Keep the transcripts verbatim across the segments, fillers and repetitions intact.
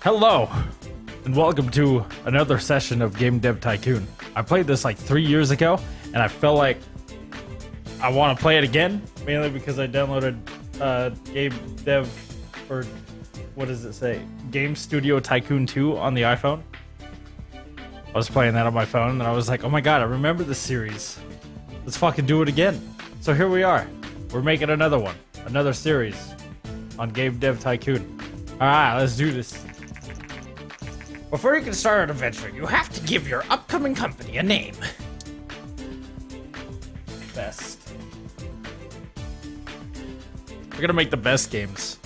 Hello, and welcome to another session of Game Dev Tycoon. I played this like three years ago, and I felt like I want to play it again, mainly because I downloaded uh, Game Dev, or what does it say? Game Studio Tycoon two on the iPhone. I was playing that on my phone, and I was like, oh my god, I remember this series. Let's fucking do it again. So here we are. We're making another one, another series on Game Dev Tycoon. Alright, let's do this. Before you can start an adventure, you have to give your upcoming company a name. Best. We're gonna make the best games.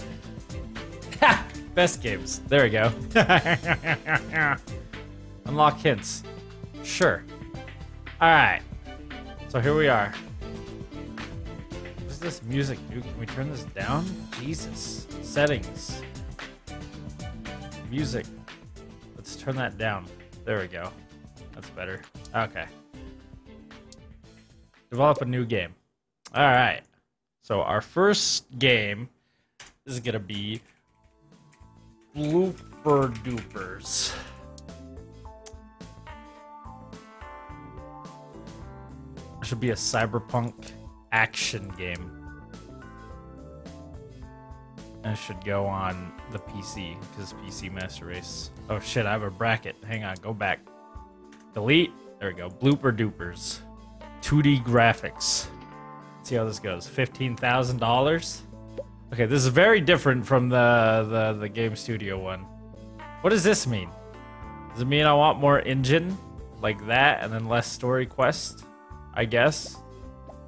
Ha! Best games. There we go. Unlock hints. Sure. Alright. So here we are. What does this music do? Can we turn this down? Jesus. Settings. Music. Let's turn that down. There we go. That's better. Okay. Develop a new game. All right. So our first game is gonna be Blooper Doopers. It should be a cyberpunk action game. I should go on the P C, because P C Master Race. Oh shit, I have a bracket. Hang on, go back. Delete. There we go. Blooper Doopers. two D graphics. Let's see how this goes. fifteen thousand dollars. Okay, this is very different from the, the, the Game Studio one. What does this mean? Does it mean I want more engine? Like that, and then less story quest? I guess.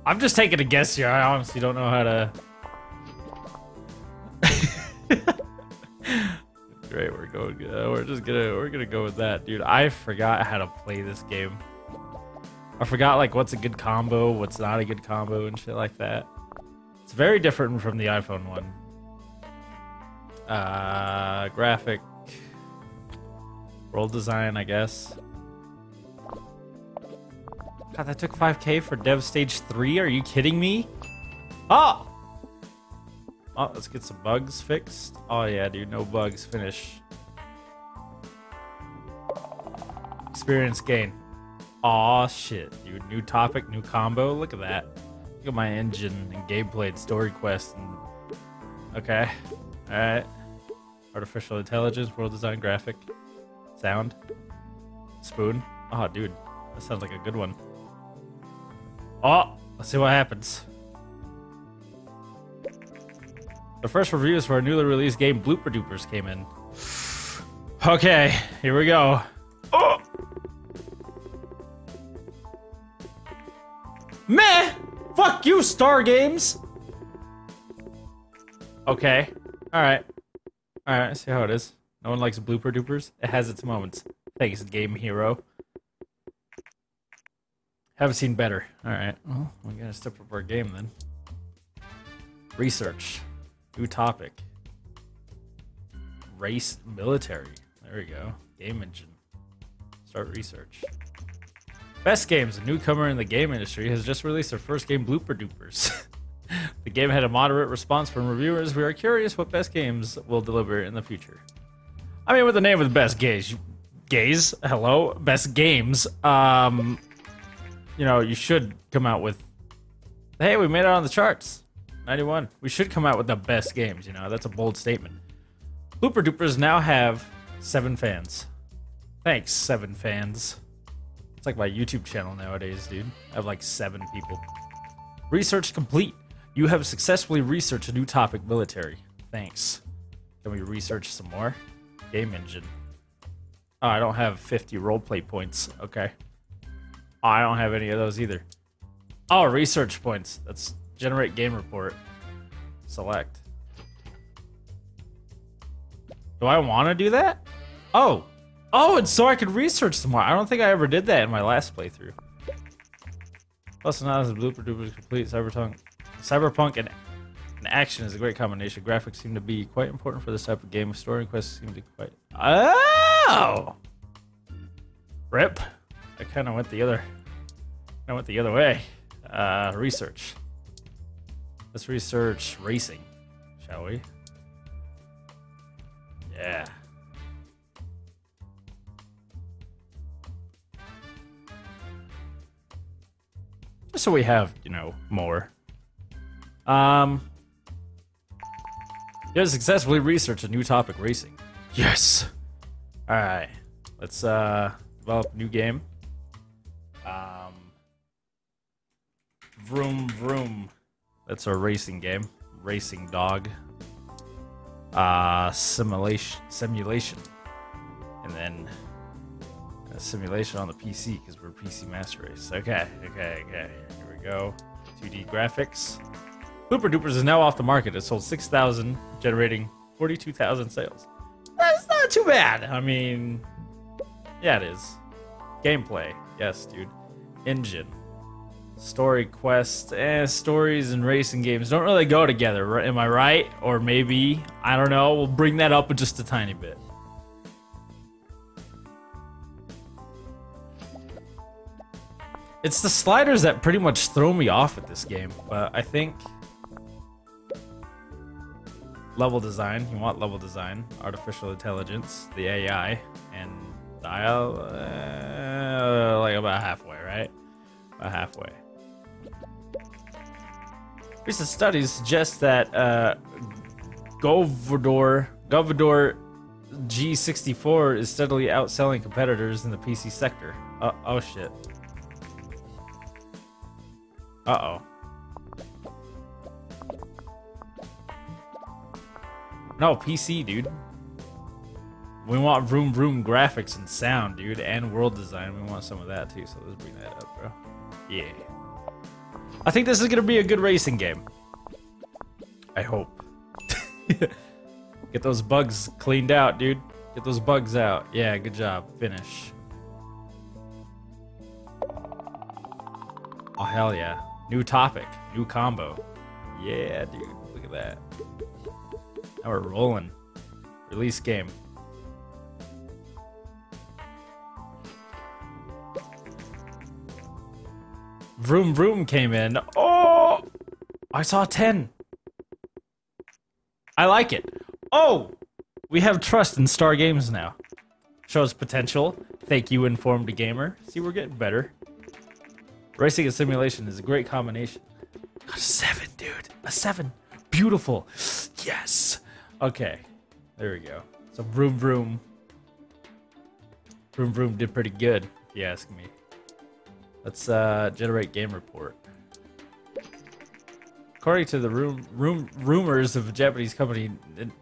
I'm just taking a guess here. I honestly don't know how to... Great, we're going. Uh, we're just gonna. We're gonna go with that, dude. I forgot how to play this game. I forgot like what's a good combo, what's not a good combo, and shit like that. It's very different from the iPhone one. Uh, graphic, world design, I guess. God, that took five K for Dev Stage three. Are you kidding me? Oh. Oh, let's get some bugs fixed. Oh yeah, dude, no bugs. Finish. Experience gain. Aw, shit, dude. New topic, new combo. Look at that. Look at my engine and gameplay and story quest. And... Okay. All right. Artificial intelligence, world design, graphic, sound, spoon. Oh, dude, that sounds like a good one. Oh, let's see what happens. The first reviews for our newly released game, Blooper Doopers, came in. Okay, here we go. Oh! Meh! Fuck you, Star Games! Okay. Alright. Alright, I see how it is. No one likes Blooper Doopers. It has its moments. Thanks, Game Hero. Haven't seen better. Alright, well, we're gonna step up our game then. Research. New topic. Race military. There we go. Game engine. Start research. Best Games, a newcomer in the game industry, has just released their first game, Blooper Doopers. The game had a moderate response from reviewers. We are curious what Best Games will deliver in the future. I mean, with the name of the Best Games, gays, hello, Best Games, um, you know, you should come out with, hey, we made it on the charts. ninety-one. We should come out with the best games, you know. That's a bold statement. Blooper Doopers now have seven fans. Thanks, seven fans. It's like my YouTube channel nowadays, dude. I have like seven people. Research complete. You have successfully researched a new topic, military. Thanks. Can we research some more? Game engine. Oh, I don't have fifty roleplay points. Okay. Oh, I don't have any of those either. Oh, research points. That's... Generate game report. Select. Do I want to do that? Oh. Oh, and so I could research some more. I don't think I ever did that in my last playthrough. Plus, now the Blooper Doopers complete cyberpunk. Cyberpunk and, and action is a great combination. Graphics seem to be quite important for this type of game. Story quests seem to be quite... Oh! Rip. I kind of went the other... I went the other way. Uh, research. Let's research racing, shall we? Yeah. So we have, you know, more. Um... You have successfully researched a new topic, racing. Yes! Alright. Let's, uh, develop a new game. Um... Vroom Vroom. That's our racing game. Racing dog. Uh, simulation. Simulation. And then... A simulation on the P C, because we're P C Master Race. Okay, okay, okay. Here we go. two D graphics. Blooper Doopers is now off the market. It sold six thousand, generating forty-two thousand sales. That's not too bad. I mean, yeah, it is. Gameplay. Yes, dude. Engine. Story quests. Eh, stories and racing games don't really go together. Am I right? Or maybe, I don't know. We'll bring that up in just a tiny bit. It's the sliders that pretty much throw me off at this game, but I think... Level design, you want level design, artificial intelligence, the A I, and dial... Uh, like about halfway, right? About halfway. Recent studies suggest that uh, Govador, Govador G sixty-four is steadily outselling competitors in the P C sector. Uh, oh shit. Uh-oh. No, P C, dude. We want vroom vroom graphics and sound, dude, and world design. We want some of that, too, so let's bring that up, bro. Yeah. I think this is gonna be a good racing game. I hope. Get those bugs cleaned out, dude. Get those bugs out. Yeah, good job. Finish. Oh, hell yeah. New topic. New combo. Yeah, dude. Look at that. Now we're rolling. Release game. Vroom Vroom came in. Oh! I saw ten. I like it. Oh! We have trust in Star Games now. Shows potential. Thank you, Informed Gamer. See, we're getting better. Racing and simulation is a great combination. Got a seven, dude. A seven. Beautiful. Yes. Okay. There we go. So Vroom Vroom. Vroom Vroom did pretty good, if you ask me. Let's uh, generate game report. According to the room, room, rumors of a Japanese company,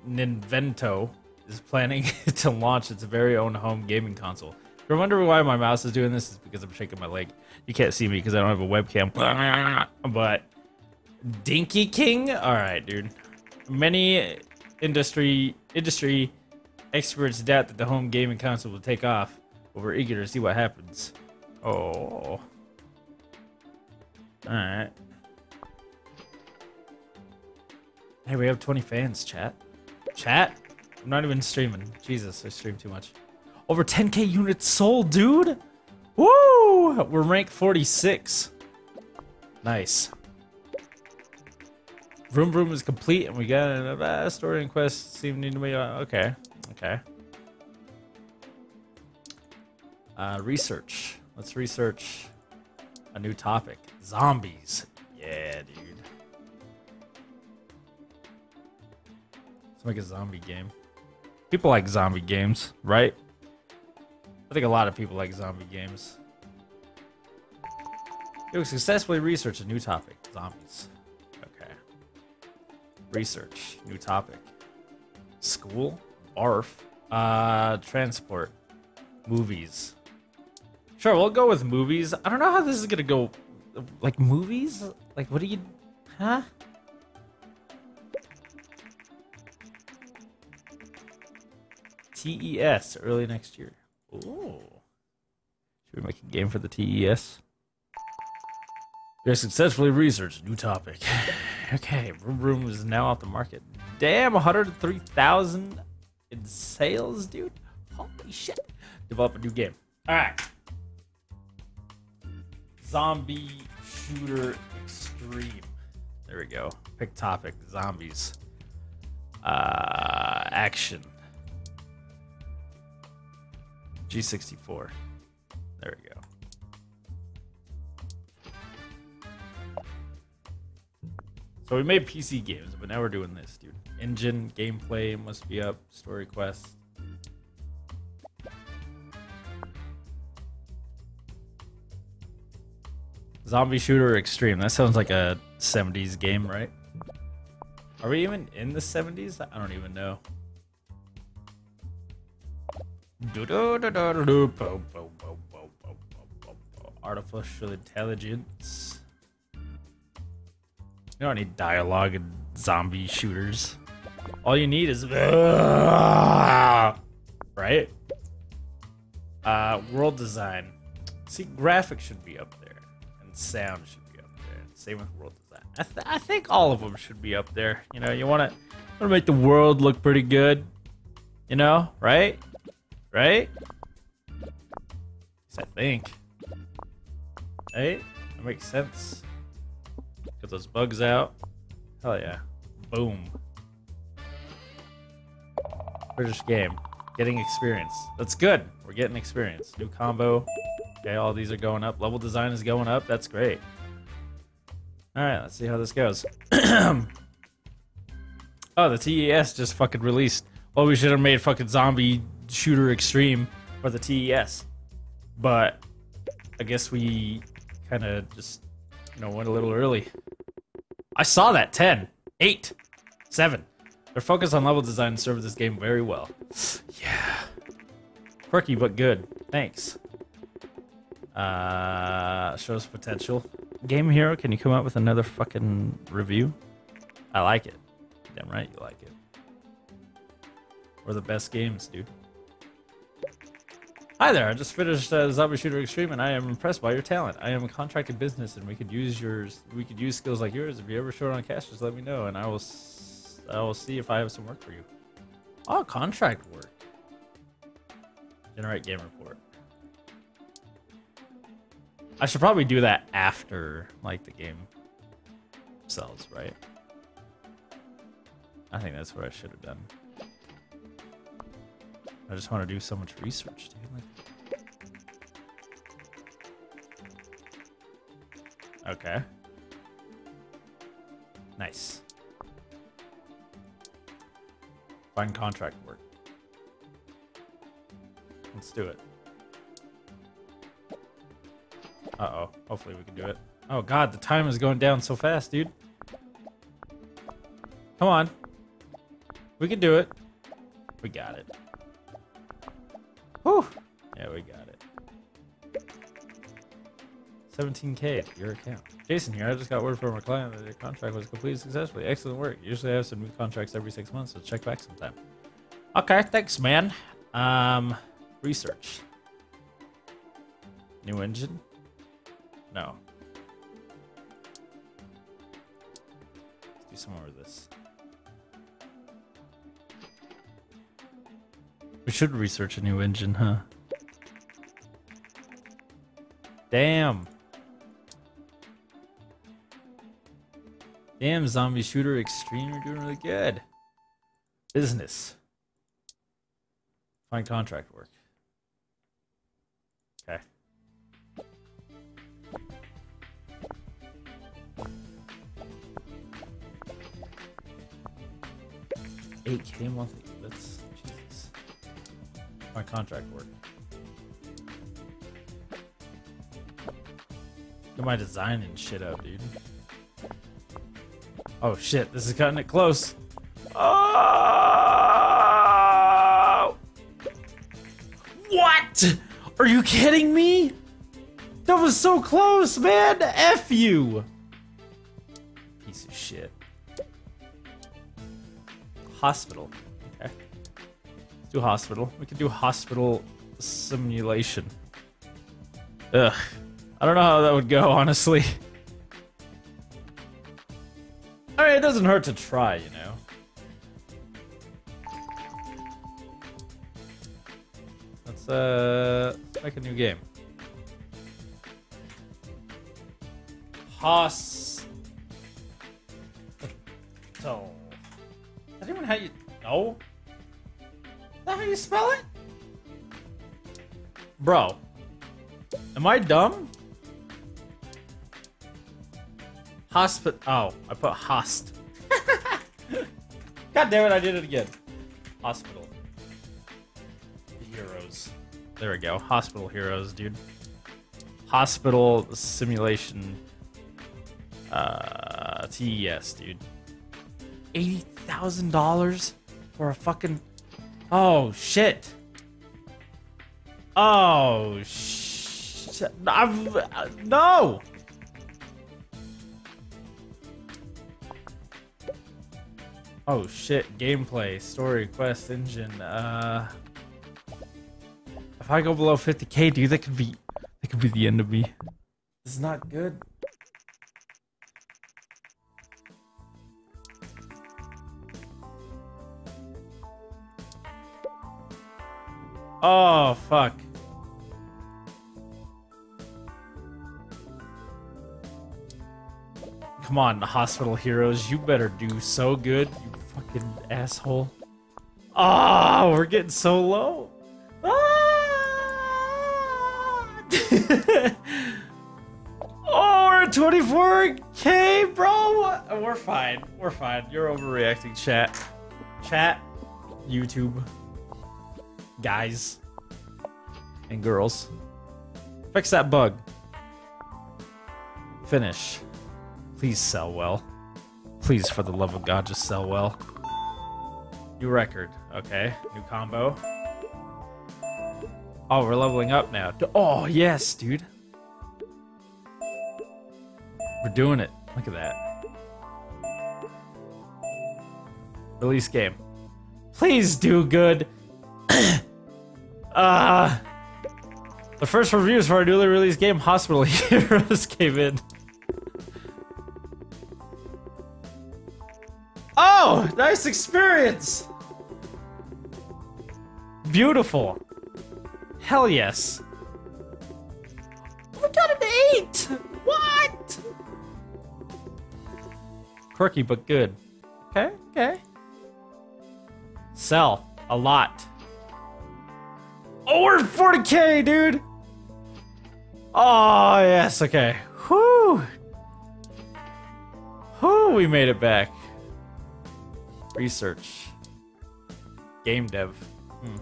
Ninvento is planning to launch its very own home gaming console. If you're wondering why my mouse is doing this, it's because I'm shaking my leg. You can't see me because I don't have a webcam. But Dinky King? Alright, dude. Many industry industry experts doubt that the home gaming console will take off, but we're eager to see what happens. Oh. Alright. Hey, we have twenty fans, chat. Chat? I'm not even streaming. Jesus, I stream too much. Over ten K units sold, dude! Woo! We're rank forty-six. Nice. Vroom Vroom is complete, and we got a uh, story and quest seeming to be... Uh, okay. Okay. Uh, research. Let's research a new topic. Zombies. Yeah, dude. Let's make a zombie game. People like zombie games, right? I think a lot of people like zombie games. You successfully researched a new topic. Zombies. Okay. Research. New topic. School. Barf. Uh, transport. Movies. Sure, we'll go with movies. I don't know how this is gonna go. Like, movies? Like, what do you... Huh? T E S. Early next year. Ooh. Should we make a game for the T E S? You successfully researched a new topic. Okay, Vroom Vroom is now off the market. Damn, one hundred three thousand in sales, dude. Holy shit. Develop a new game. Alright. Zombie Shooter Extreme. There we go. Pick topic. Zombies. Uh, action. G sixty-four. There we go. So we made P C games, but now we're doing this, dude. Engine, gameplay must be up, story quest. Zombie Shooter Extreme. That sounds like a seventies game, right? Are we even in the seventies? I don't even know. Artificial intelligence. You don't need dialogue in zombie shooters. All you need is... Right? Uh, world design. See, graphics should be up there. And sound should be up there. Same with world design. I, th I think all of them should be up there. You know, you want to wanna make the world look pretty good. You know? Right? Right? I think. Right? That makes sense. Get those bugs out. Hell yeah. Boom. British game. Getting experience. That's good. We're getting experience. New combo. Okay, all these are going up. Level design is going up. That's great. Alright, let's see how this goes. Oh, the T E S just fucking released. Well, we should have made fucking Zombie Shooter Extreme for the T E S. But I guess we kind of just, you know, went a little early. I saw that. ten, eight, seven. Their focus on level design served this game very well. Yeah. Quirky, but good. Thanks. Uh, shows potential. Game Hero, can you come up with another fucking review? I like it. Damn right you like it. We're the best games, dude. Hi there, I just finished uh, Zombie Shooter Extreme and I am impressed by your talent. I am a contracted business and we could use yours, we could use skills like yours. If you're ever short on cash, just let me know and I will s I will see if I have some work for you. Oh, contract work. Generate game report. I should probably do that after like the game sells, right? I think that's what I should have done. I just want to do so much research, dude. Like... Okay. Nice. Find contract work. Let's do it. Uh-oh. Hopefully we can do it. Oh, God. The time is going down so fast, dude. Come on. We can do it. We got it. Whew. Yeah, we got it. seventeen K to your account. Jason here, I just got word from our client that your contract was completed successfully. Excellent work. Usually I have some new contracts every six months, so check back sometime. Okay, thanks, man. Um, research. New engine? No. Let's do some more of this. We should research a new engine, huh? Damn. Damn, Zombie Shooter Extreme, you're doing really good. Business. Find contract work. Okay. eight K monthly. That's... my contract work. Get my design and shit up, dude. Oh shit, this is cutting it close. Oh! What? Are you kidding me? That was so close, man. F you. Piece of shit. Hospital. Do hospital. We could do hospital simulation. Ugh. I don't know how that would go, honestly. I mean, it doesn't hurt to try, you know. Let's, uh, make a new game. Hospital. Is that even how you... No? Is that how you spell it? Bro. Am I dumb? Hospital. Oh, I put host. God damn it! I did it again. Hospital Heroes. There we go. Hospital Heroes, dude. Hospital Simulation. Uh, T E S, dude. Eighty thousand dollars for a fucking. Oh shit. Oh shit! I've uh, no. Oh shit, gameplay, story, quest, engine, uh... If I go below fifty K, dude, that could be... That could be the end of me. This is not good. Oh, fuck. Come on, Hospital Heroes, you better do so good. Fucking asshole. Oh, we're getting so low. Ah! Oh, we're at twenty-four K, bro. We're fine. We're fine. You're overreacting, chat. Chat, YouTube, guys, and girls. Fix that bug. Finish. Please sell well. Please, for the love of God, just sell well. New record. Okay. New combo. Oh, we're leveling up now. Oh, yes, dude. We're doing it. Look at that. Release game. Please do good. uh, the first reviews for our newly released game, Hospital Heroes, came in. Oh, nice experience. Beautiful. Hell yes. We got an eight. What? Quirky but good. Okay, okay. Sell a lot. Oh, we're forty K, dude. Oh yes. Okay. Whoo. Whoo. We made it back. Research. Game dev. Hmm.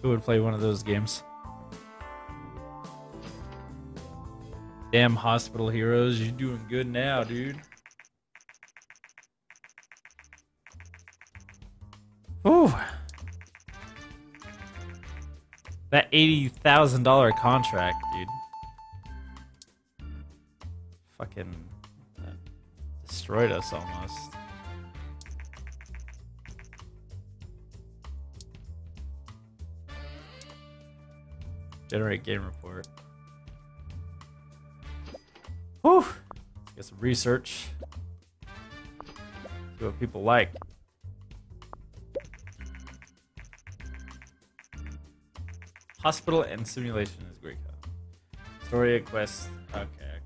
Who would play one of those games? Damn, Hospital Heroes, you're doing good now, dude. Ooh. That eighty thousand dollar contract, dude. Fucking uh, destroyed us almost. Generate game report. Whew! Let's get some research. See what people like. Hospital and simulation is Greek. Story and quest. Okay, okay.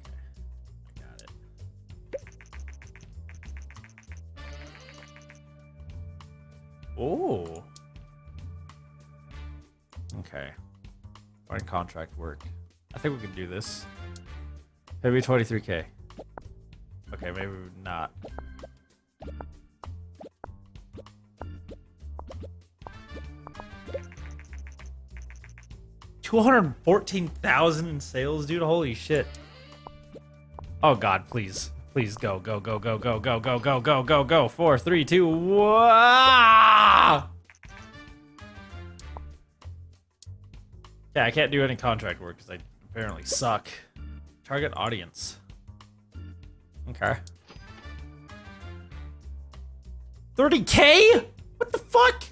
I got it. Oh. Okay. Find contract work. I think we can do this. Maybe twenty-three K. Okay, maybe not. two hundred fourteen thousand in sales, dude. Holy shit. Oh god, please. Please go, go, go, go, go, go, go, go, go, go, go. Four, three, two, one. Yeah, I can't do any contract work because I apparently suck. Target audience. Okay. thirty K? What the fuck?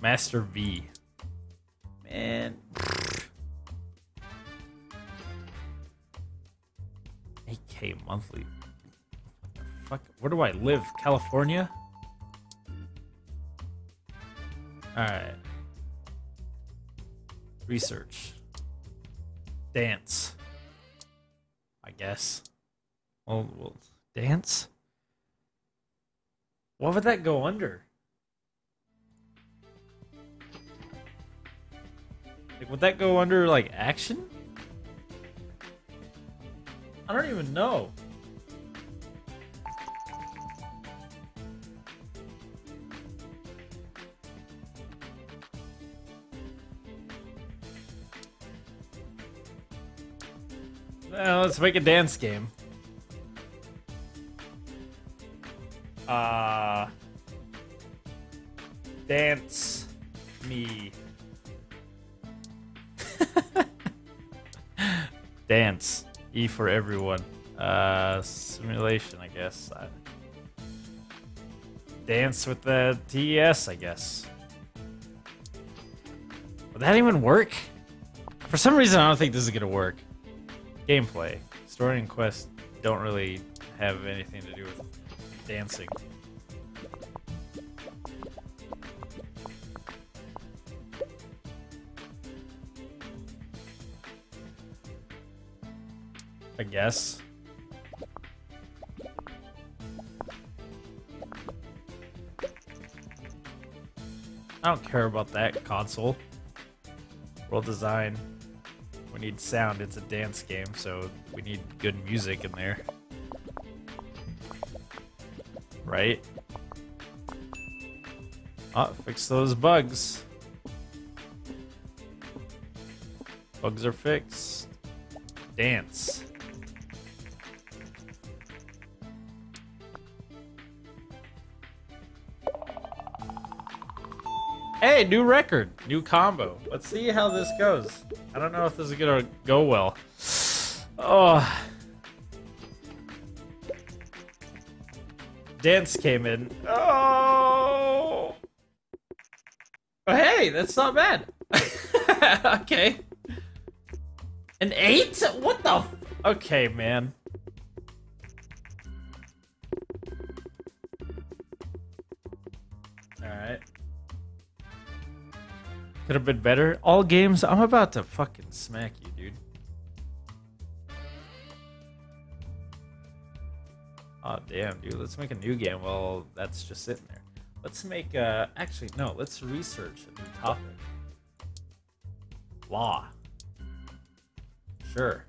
Master V. Man. eight K monthly. What the fuck? Where do I live? California? Alright. Research. Dance. I guess. Well, well, dance? What would that go under? The would that go under like action? I don't even know. Well, let's make a dance game. Uh, dance me. Dance. E for everyone. Uh, simulation, I guess. I... Dance with the T E S, I guess. Would that even work? For some reason, I don't think this is gonna work. Gameplay. Story and quest don't really have anything to do with dancing. I guess. I don't care about that console. World design. We need sound. It's a dance game, so we need good music in there. Right? Ah, fix those bugs. Bugs are fixed. Dance. Hey, new record, new combo. Let's see how this goes. I don't know if this is gonna go well. Oh. Dance came in. Oh. Oh hey, that's not bad. Okay. An eight? What the f- Okay, man. Alright. Could have been better. All games, I'm about to fucking smack you, dude. Oh, damn, dude. Let's make a new game. Well, that's just sitting there. Let's make uh actually, no, let's research a new topic. Law. Sure.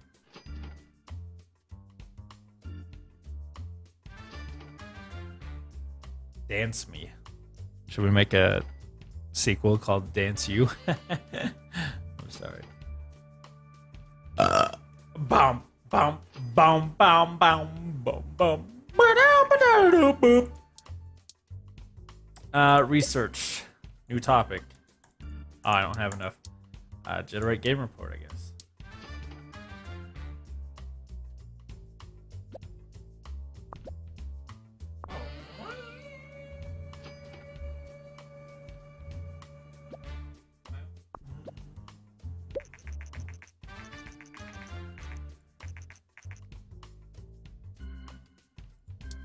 Dance Me. Should we make a sequel called Dance You? I'm sorry. Uh, bum bum bum bum bum bum bum. Uh, research new topic. Oh, I don't have enough. Uh, generate game report, I guess.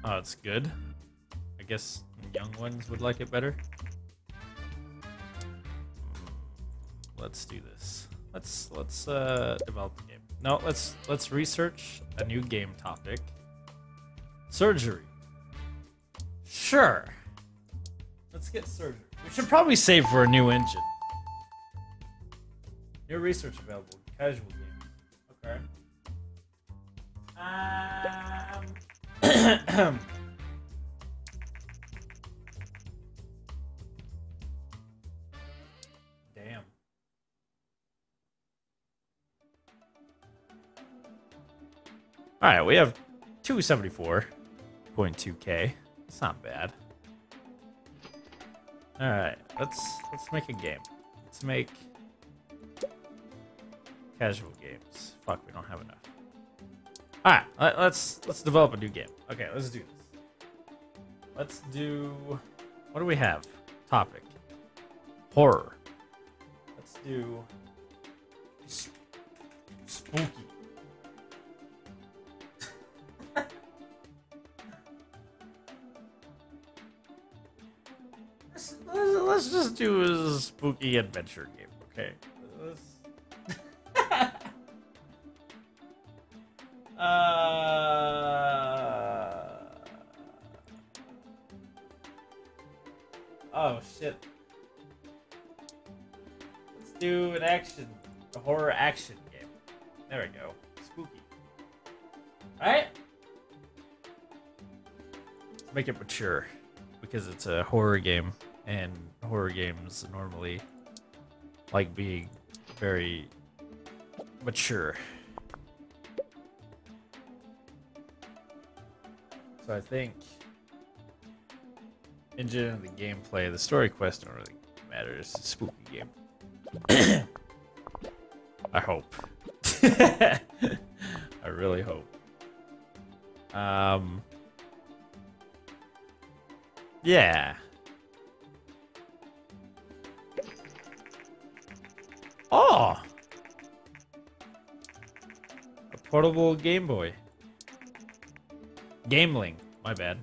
Oh, it's good. I guess young ones would like it better. Let's do this. Let's let's uh, develop the game. No, let's let's research a new game topic. Surgery. Sure. Let's get surgery. We should probably save for a new engine. New research available. Casual games. Okay. Um. Damn. Alright, we have two seventy-four point two K. It's not bad. Alright, let's let's make a game. Let's make casual games. Fuck, we don't have enough. All right, let's let's develop a new game. Okay, let's do this. Let's do. What do we have? Topic. Horror. Let's do. Sp spooky. let's, let's just do a spooky adventure game. Okay. Let's Uh... Oh shit. Let's do an action The horror action game. There we go. Spooky. Alright? Let's make it mature. Because it's a horror game. And horror games normally like being very mature. So I think engine and the gameplay, the story quest don't really matter. It's a spooky game. I hope. I really hope. Um. Yeah. Oh. A portable Game Boy. Gameling, my bad.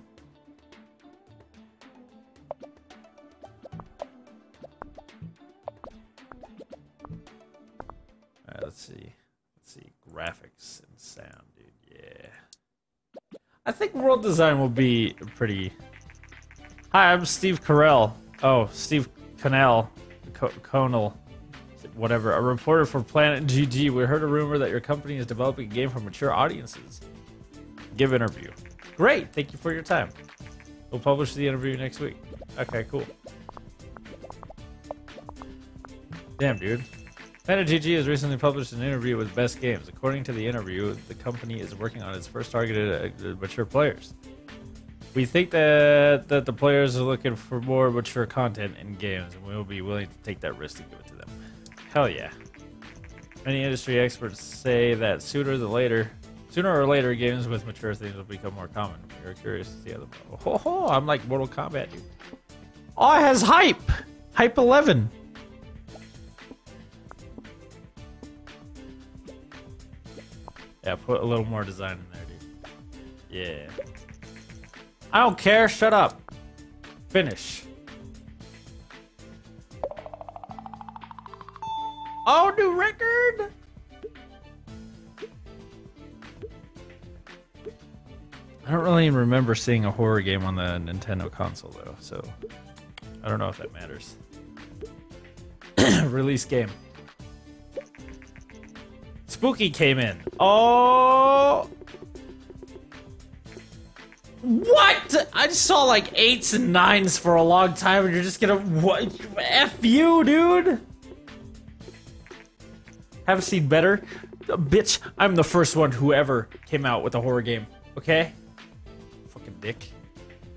Alright, let's see. Let's see. Graphics and sound, dude. Yeah. I think world design will be pretty. Hi, I'm Steve Carell. Oh, Steve Connell. Conal. Whatever. A reporter for Planet G G. We heard a rumor that your company is developing a game for mature audiences. Give interview. Great, thank you for your time. We'll publish the interview next week. Okay, cool. Damn, dude. Planet G G has recently published an interview with Best Games. According to the interview, the company is working on its first targeted uh, mature players. We think that, that the players are looking for more mature content in games, and we will be willing to take that risk to give it to them. Hell yeah. Many industry experts say that sooner than later, Sooner or later, games with mature themes will become more common. We are curious to see how the model. Oh, I'm like Mortal Kombat, dude. Oh, it has hype! Hype eleven! Yeah, put a little more design in there, dude. Yeah. I don't care, shut up. Finish. Oh, new record! I don't really even remember seeing a horror game on the Nintendo console, though, so I don't know if that matters. Release game. Spooky came in. Oh! What? I just saw like eights and nines for a long time, and you're just gonna. What? F you, dude! Haven't seen better? Bitch, I'm the first one who ever came out with a horror game, okay? Dick.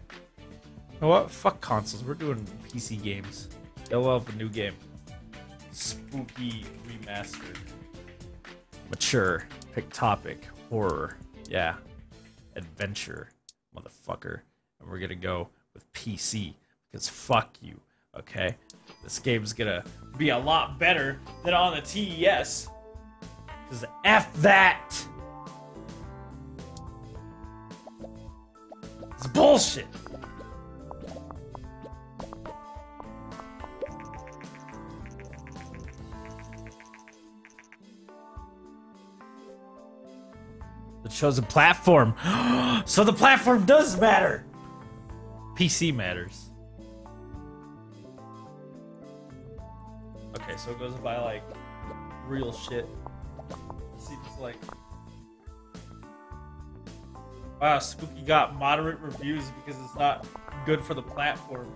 You know what? Fuck consoles. We're doing P C games. They'll have a new game. Spooky remastered. Mature. Pick topic. Horror. Yeah. Adventure. Motherfucker. And we're gonna go with P C. Because fuck you. Okay? This game's gonna be a lot better than on the T E S. Because F that! It's bullshit. The chosen platform. So the platform does matter. P C matters. Okay, so it goes by like real shit. Seems like. Wow, Spooky got moderate reviews because it's not good for the platform.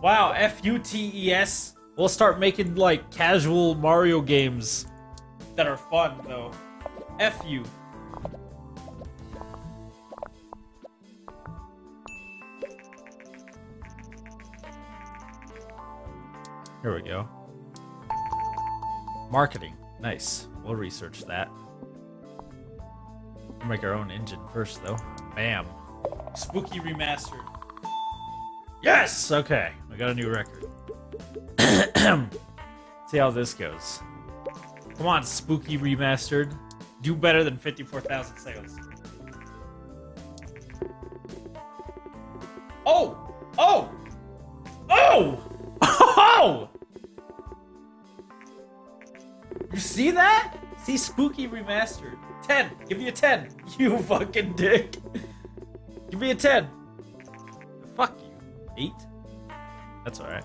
Wow, F U T E S. We'll start making, like, casual Mario games that are fun, though. F you. Here we go. Marketing. Nice. We'll research that. Make our own engine first, though. Bam. Spooky remastered. Yes! Okay. We got a new record. See how this goes. Come on, Spooky remastered. Do better than fifty-four thousand sales. Oh! Oh! Oh! Oh! You see that? See Spooky remastered. ten! Give me a ten! You fucking dick! Give me a ten! Fuck you. eight? That's alright.